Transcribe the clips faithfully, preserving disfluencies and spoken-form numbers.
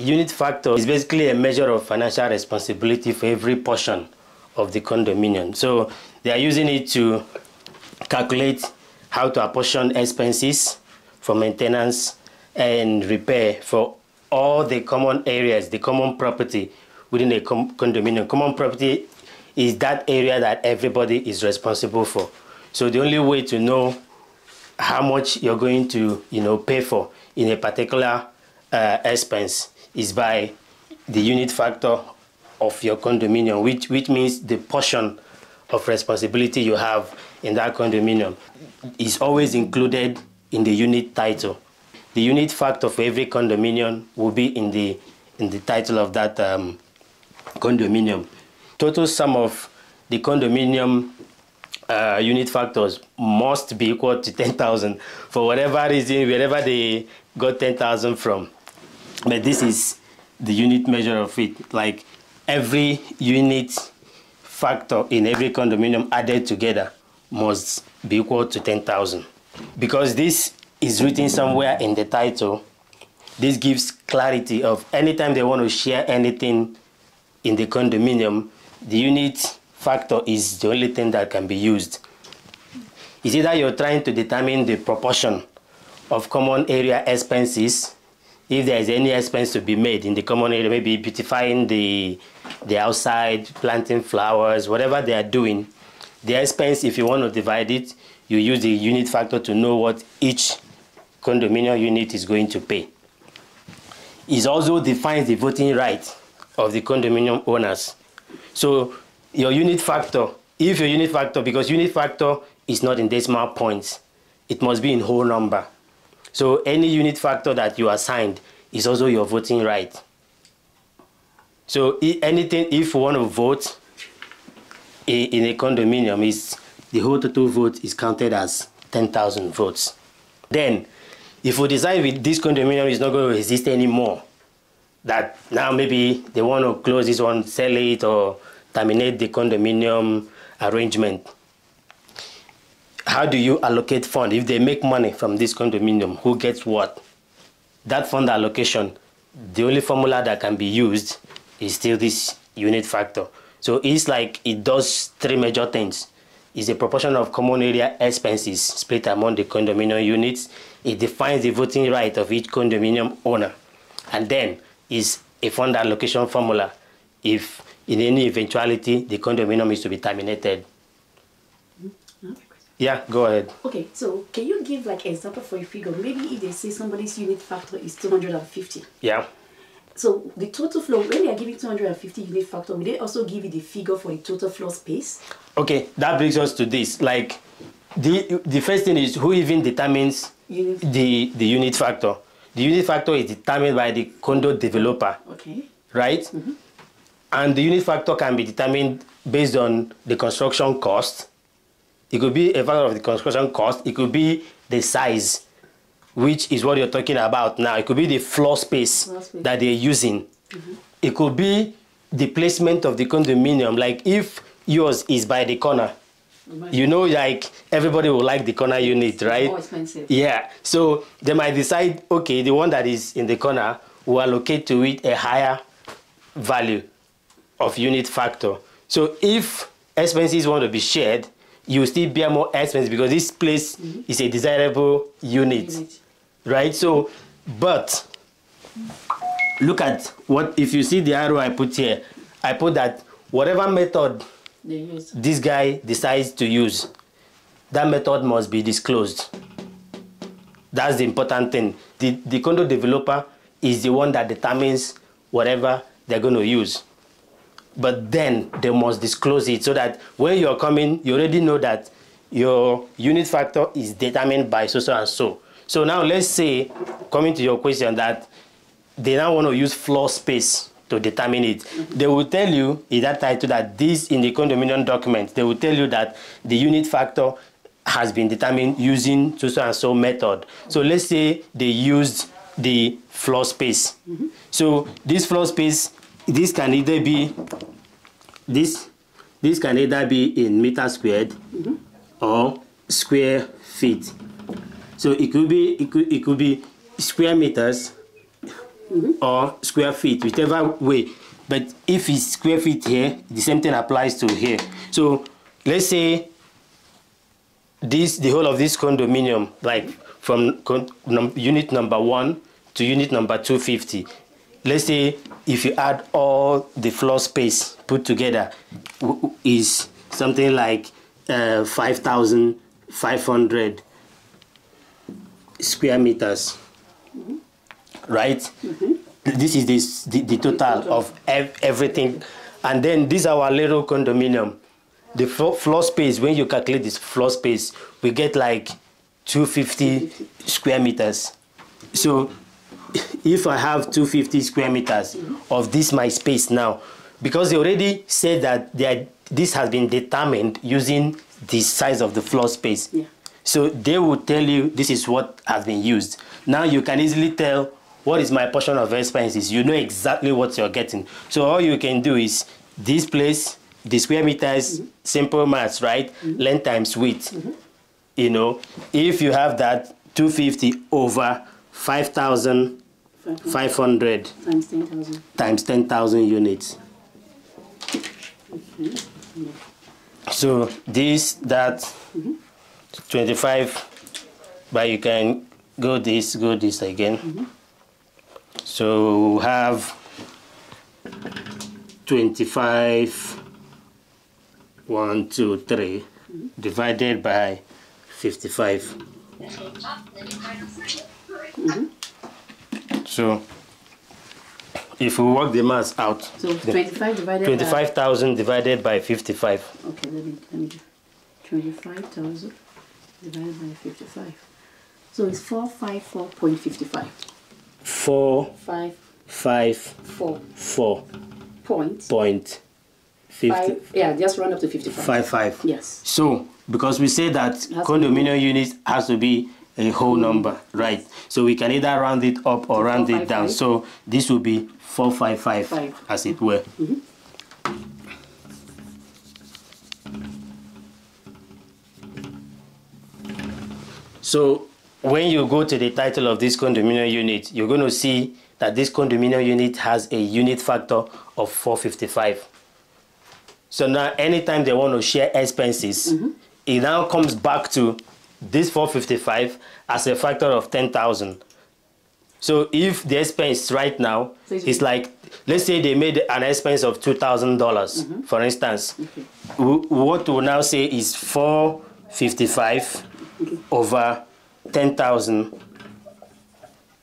Unit factor is basically a measure of financial responsibility for every portion of the condominium. So they are using it to calculate how to apportion expenses for maintenance and repair for all the common areas, the common property within a com condominium. Common property is that area that everybody is responsible for. So the only way to know how much you're going to, you know, pay for in a particular uh, expense is by the unit factor of your condominium, which, which means the portion of responsibility you have in that condominium is always included in the unit title. The unit factor for every condominium will be in the, in the title of that um, condominium. Total sum of the condominium uh, unit factors must be equal to ten thousand for whatever reason, wherever they got ten thousand from. But this is the unit measure of it. Like every unit factor in every condominium added together must be equal to ten thousand. Because this is written somewhere in the title, this gives clarity of anytime they want to share anything in the condominium, the unit factor is the only thing that can be used. It's either you're trying to determine the proportion of common area expenses, if there is any expense to be made in the common area, maybe beautifying the, the outside, planting flowers, whatever they are doing, the expense, if you want to divide it, you use the unit factor to know what each condominium unit is going to pay. It also defines the voting right of the condominium owners. So your unit factor, if your unit factor, because unit factor is not in decimal points, it must be in whole number. So any unit factor that you assigned is also your voting right. So anything, if you want to vote in a condominium, is the whole total vote is counted as ten thousand votes. Then, if we decide with this condominium is not going to exist anymore, that now maybe they want to close this one, sell it, or terminate the condominium arrangement, how do you allocate fund? If they make money from this condominium, who gets what? That fund allocation, the only formula that can be used is still this unit factor. So it's like it does three major things. It's the proportion of common area expenses split among the condominium units. It defines the voting right of each condominium owner. And then is a fund allocation formula if in any eventuality the condominium is to be terminated. Yeah, go ahead. Okay, so can you give like an example for a figure? Maybe if they say somebody's unit factor is two hundred fifty. Yeah. So the total floor, when they are giving two hundred fifty unit factor, will they also give you the figure for the total floor space? Okay, that brings us to this. Like, the, the first thing is who even determines unit. The, the unit factor. The unit factor is determined by the condo developer, okay, right? Mm-hmm. And the unit factor can be determined based on the construction cost. It could be a factor of the construction cost. It could be the size, which is what you're talking about now. It could be the floor space, floor space. that they're using. Mm-hmm. It could be the placement of the condominium. Like if yours is by the corner, mm-hmm, you know, like everybody will like the corner unit, right? It's more expensive. Yeah. So they might decide, okay, the one that is in the corner will allocate to it a higher value of unit factor. So if expenses want to be shared, you still bear more expense because this place, mm-hmm, is a desirable unit, unit, right? So, but look at what, if you see the arrow I put here, I put that whatever method they use, this guy decides to use, that method must be disclosed. That's the important thing. The, the condo developer is the one that determines whatever they're going to use. But then they must disclose it so that when you're coming, you already know that your unit factor is determined by so, so, and so. So now let's say, coming to your question, that they now want to use floor space to determine it. They will tell you in that title that this, in the condominium document, they will tell you that the unit factor has been determined using so, so, and so method. So let's say they used the floor space. Mm-hmm. So this floor space, this can either be this this can either be in meter squared, mm-hmm, or square feet. So it could be it could it could be square meters mm-hmm. or square feet, whichever way. But if it's square feet here, the same thing applies to here. So let's say this, the whole of this condominium, like from con num unit number one to unit number two fifty. Let's say if you add all the floor space put together, w is something like uh, five thousand five hundred square meters, mm-hmm. right? Mm-hmm. This is this, the, the total of ev everything. And then this is our little condominium. The flo floor space, when you calculate this floor space, we get like two hundred fifty square meters. So if I have two hundred fifty square meters of this my space now, because they already said that they are, this has been determined using the size of the floor space. Yeah. So they will tell you this is what has been used. Now you can easily tell what is my portion of expenses. You know exactly what you're getting. So all you can do is this place, the square meters, mm-hmm. simple maths, right? Mm-hmm. Length times width. Mm-hmm. You know, if you have that two hundred fifty over five thousand five hundred times ten thousand times ten thousand units. Mm-hmm. Mm-hmm. So this, that, mm-hmm. twenty-five, but you can go this, go this again. Mm-hmm. So we have twenty-five, one, two, three, mm-hmm. divided by fifty-five. Mm-hmm. So if we work the mass out, so twenty-five divided twenty-five thousand divided by fifty-five. Okay, let me, let me do twenty-five thousand divided by fifty-five. So it's four hundred fifty-four point five five. Four, five, five, four, four, point, point, fifty. Five, yeah, just run up to fifty-five. Five, five. Yes. So, because we say that condominium units has to be a whole number, right? So we can either round it up or round it down. So this will be four, five, five, as it were. Mm-hmm. So when you go to the title of this condominium unit, you're going to see that this condominium unit has a unit factor of four hundred fifty-five. So now anytime they want to share expenses, mm-hmm. it now comes back to this four hundred fifty-five as a factor of ten thousand. So if the expense right now is like, let's say they made an expense of two thousand dollars, mm-hmm. for instance, okay. What we now say is four hundred fifty-five okay. over ten thousand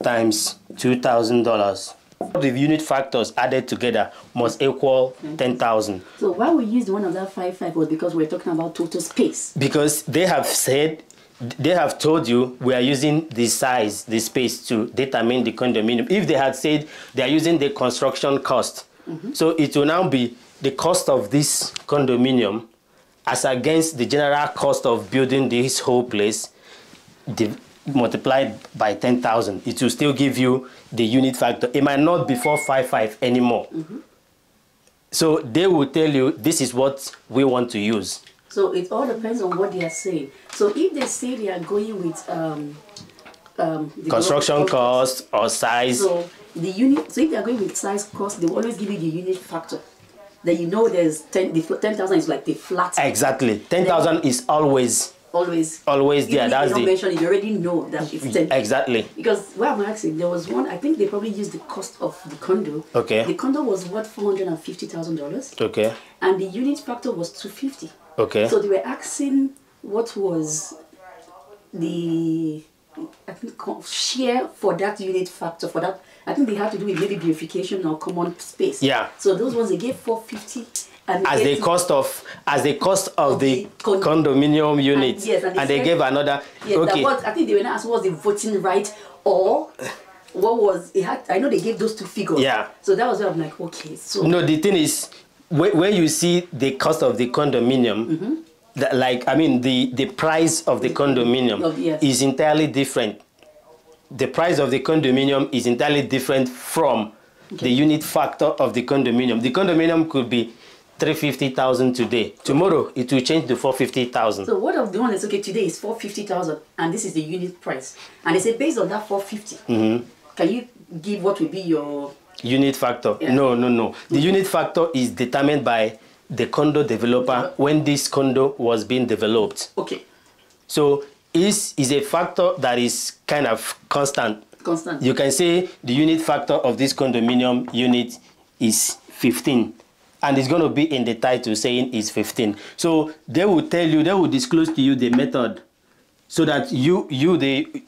times two thousand dollars. The unit factors added together must equal ten thousand. So why we used one of that five five was because we're talking about total space. Because they have said, they have told you we are using the size, the space to determine the condominium. If they had said they are using the construction cost, mm-hmm. so it will now be the cost of this condominium as against the general cost of building this whole place, multiplied by ten thousand. It will still give you the unit factor. It might not be four hundred fifty-five anymore. Mm-hmm. So they will tell you this is what we want to use. So it all depends on what they are saying. So if they say they are going with um, um, the construction cost or size. So, the unit, so if they are going with size cost, they will always give you the unit factor. Then you know there's ten thousand is like the flat. Exactly. ten thousand is always... Always, always there. That's the mention. You already know that it's ten. Exactly. Because what I'm asking, there was one. I think they probably used the cost of the condo. Okay. The condo was worth four hundred and fifty thousand dollars. Okay. And the unit factor was two fifty. Okay. So they were asking what was the I think share for that unit factor for that. I think they had to do with maybe beautification or common space. Yeah. So those ones they gave four fifty. And as the cost of as the cost of the, the cond condominium unit, and, yes, and, they, and said, they gave another. Yes, okay. Was, I think they were not asked what was the voting right or what was it had. I know they gave those two figures. Yeah. So that was where I'm like, okay. So no, the thing is, when, when you see the cost of the condominium, mm-hmm. that like I mean the the price of the condominium of, yes. is entirely different. The price of the condominium is entirely different from okay. the unit factor of the condominium. The condominium could be three hundred fifty thousand today. Tomorrow it will change to four hundred fifty thousand. So what of the one that's okay today is four hundred fifty thousand and this is the unit price. And they say based on that four hundred fifty, mm-hmm. Can you give what will be your... Unit factor? Yeah. No, no, no. The unit factor is determined by the condo developer when this condo was being developed. Okay. So is is a factor that is kind of constant. Constant. You can say the unit factor of this condominium unit is fifteen. And it's going to be in the title saying it's fifteen. So they will tell you, they will disclose to you the method so that you, you the,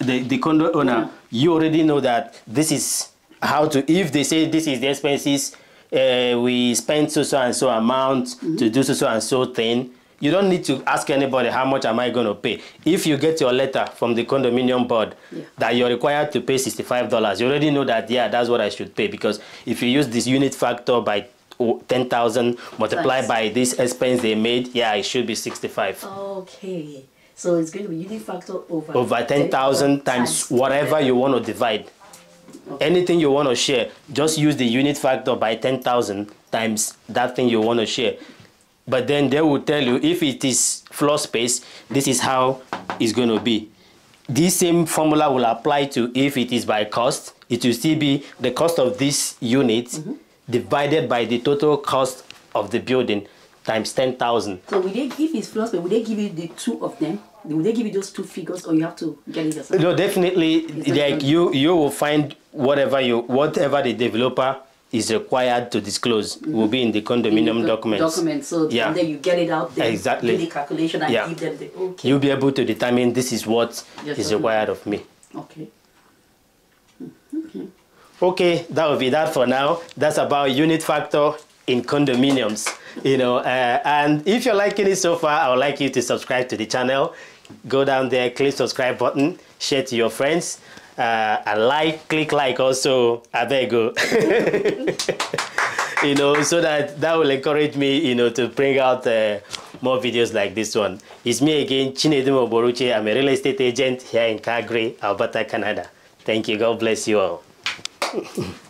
the, the condo owner, yeah. you already know that this is how to, if they say this is the expenses, uh, we spend so, so and so amount mm-hmm. to do so, so and so thing. You don't need to ask anybody how much am I going to pay. If you get your letter from the condominium board yeah. that you're required to pay sixty-five dollars, you already know that, yeah, that's what I should pay. Because if you use this unit factor by ten thousand multiplied nice. by this expense they made, yeah, it should be sixty-five. Okay. So it's going to be unit factor over... Over ten thousand times whatever you want to divide. Okay. Anything you want to share, just use the unit factor by ten thousand times that thing you want to share. But then they will tell you if it is floor space, this is how it's going to be. This same formula will apply to if it is by cost. It will still be the cost of this unit mm-hmm. divided by the total cost of the building times ten thousand. So will they give it floor space? Will they give you the two of them? Will they give you those two figures or you have to get it yourself? No, definitely. Like you, you will find whatever you, whatever the developer is required to disclose mm-hmm. will be in the condominium in the documents. Documents. So yeah. then you get it out there, exactly. do the calculation and yeah. give them the okay. You'll be able to determine this is what yes, is required okay. of me. Okay. Okay. Okay, that will be that for now. That's about unit factor in condominiums. You know, uh, and if you're liking it so far, I would like you to subscribe to the channel. Go down there, click subscribe button, share to your friends. Uh, and like, click like also, I beg you. You know, so that that will encourage me, you know, to bring out uh, more videos like this one. It's me again, Nedum Ogboruche. I'm a real estate agent here in Calgary, Alberta, Canada. Thank you. God bless you all.